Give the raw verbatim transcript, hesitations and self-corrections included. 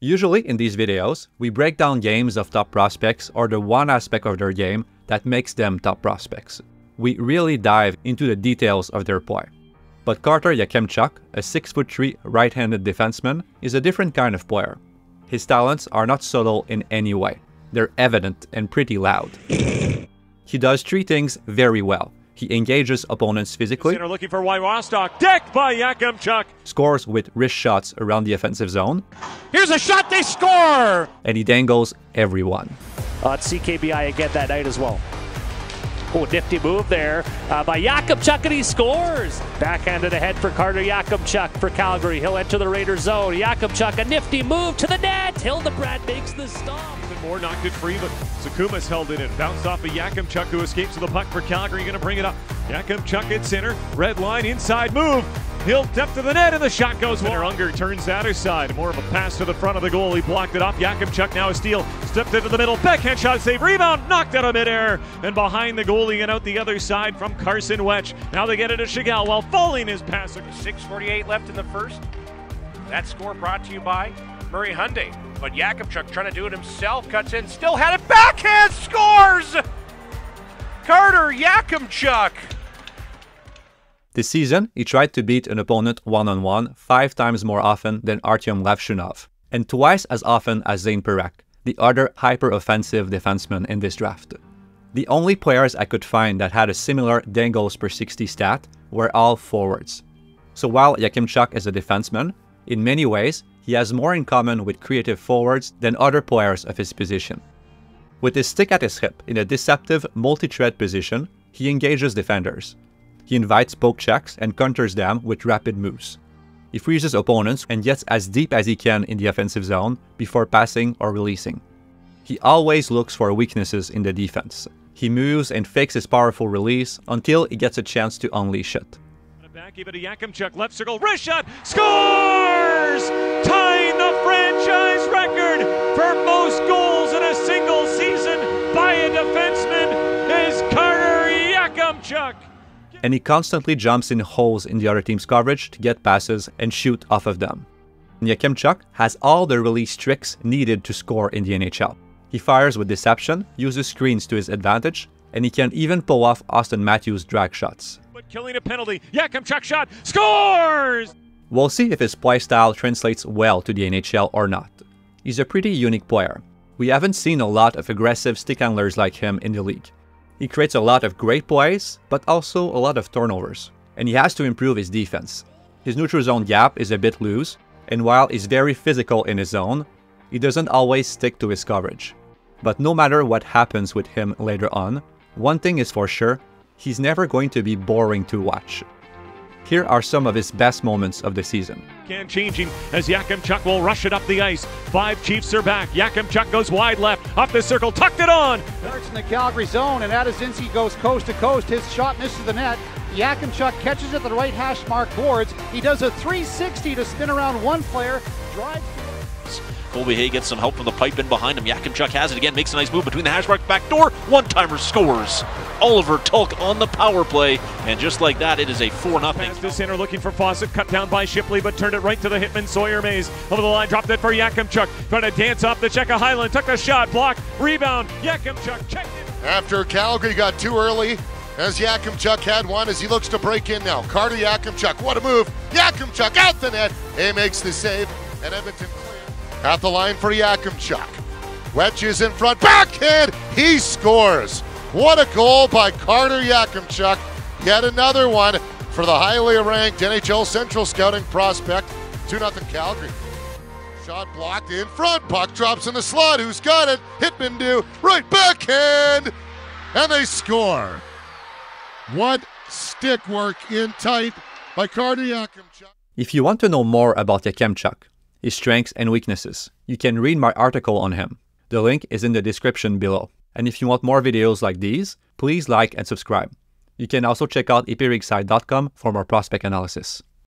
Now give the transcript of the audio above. Usually in these videos, we break down games of top prospects or the one aspect of their game that makes them top prospects. We really dive into the details of their play. But Carter Yakemchuk, a six foot three right-handed defenseman, is a different kind of player. His talents are not subtle in any way. They're evident and pretty loud. He does three things very well. He engages opponents physically, looking for Wywostock, decked by Yakemchuk, scores with wrist shots around the offensive zone. Here's a shot, they score! And he dangles everyone. Uh, it's C K B I again that night as well. Oh, nifty move there uh, by Yakemchuk, and he scores! Backhanded ahead for Carter Yakemchuk for Calgary. He'll enter the Raiders zone. Yakemchuk, a nifty move to the net! Hildebrand makes the stop. Moore knocked it free, but Sakuma's held it in. Bounced off of Yakemchuk, who escapes with the puck for Calgary. Going to bring it up. Yakemchuk at center. Red line, inside move. He'll depth to the net, and the shot goes wide. Unger turns the other side. More of a pass to the front of the goal. He blocked it off. Yakemchuk now a steal. Stepped into the middle. Backhand shot, save, rebound. Knocked out of midair. And behind the goalie and out the other side from Carson Wetch. Now they get it to Chagall while falling his pass. six forty-eight left in the first. That score brought to you by Murray Hyundai, but Yakemchuk trying to do it himself, cuts in, still had it, backhand, scores! Carter Yakemchuk! This season, he tried to beat an opponent one-on-one five times more often than Artyom Levshunov, and twice as often as Zane Perak, the other hyper-offensive defenseman in this draft. The only players I could find that had a similar dangles per sixty stat were all forwards. So while Yakemchuk is a defenseman, in many ways, he has more in common with creative forwards than other players of his position. With his stick at his hip in a deceptive multi-thread position, he engages defenders. He invites poke checks and counters them with rapid moves. He freezes opponents and gets as deep as he can in the offensive zone before passing or releasing. He always looks for weaknesses in the defense. He moves and fakes his powerful release until he gets a chance to unleash it. Back, give it to Yakemchuk, left circle, wrist shot, scores! Tying the franchise record for most goals in a single season by a defenseman is Carter Yakemchuk. And he constantly jumps in holes in the other team's coverage to get passes and shoot off of them. Yakemchuk has all the release tricks needed to score in the N H L. He fires with deception, uses screens to his advantage, and he can even pull off Austin Matthews' drag shots. Killing a penalty, Yakemchuk shot, scores! We'll see if his play style translates well to the N H L or not. He's a pretty unique player. We haven't seen a lot of aggressive stick handlers like him in the league. He creates a lot of great plays, but also a lot of turnovers. And he has to improve his defense. His neutral zone gap is a bit loose, and while he's very physical in his zone, he doesn't always stick to his coverage. But no matter what happens with him later on, one thing is for sure, he's never going to be boring to watch. Here are some of his best moments of the season. Can changing as Yakemchuk will rush it up the ice. Five Chiefs are back. Yakemchuk goes wide left, off the circle, tucked it on. Starts in the Calgary zone, and Adesinski goes coast to coast. His shot misses the net. Yakemchuk catches it at the right hash mark boards. He does a three sixty to spin around one player. Drives. Colby Hay gets some help from the pipe in behind him. Yakemchuk has it again, makes a nice move between the hash mark, back door, one-timer scores. Oliver Tulk on the power play, and just like that, it is a four nothing. Pass to center, looking for Fawcett, cut down by Shipley, but turned it right to the hitman, Sawyer Mays. Over the line, dropped it for Yakemchuk. Trying to dance off the check of Hyland, took the shot, block, rebound, Yakemchuk checked it. After Calgary got too early, as Yakemchuk had one, as he looks to break in now. Carter Yakemchuk, what a move. Yakemchuk out the net, he makes the save, and Edmonton at the line for Yakemchuk. Wetch is in front, backhand, he scores. What a goal by Carter Yakemchuk. Yet another one for the highly ranked N H L Central scouting prospect. two nothing Calgary. Shot blocked in front, puck drops in the slot, who's got it? Hitman do, right backhand, and they score. What stick work in tight by Carter Yakemchuk. If you want to know more about Yakemchuk, his strengths and weaknesses, you can read my article on him. The link is in the description below. And if you want more videos like these, please like and subscribe. You can also check out e prinkside dot com for more prospect analysis.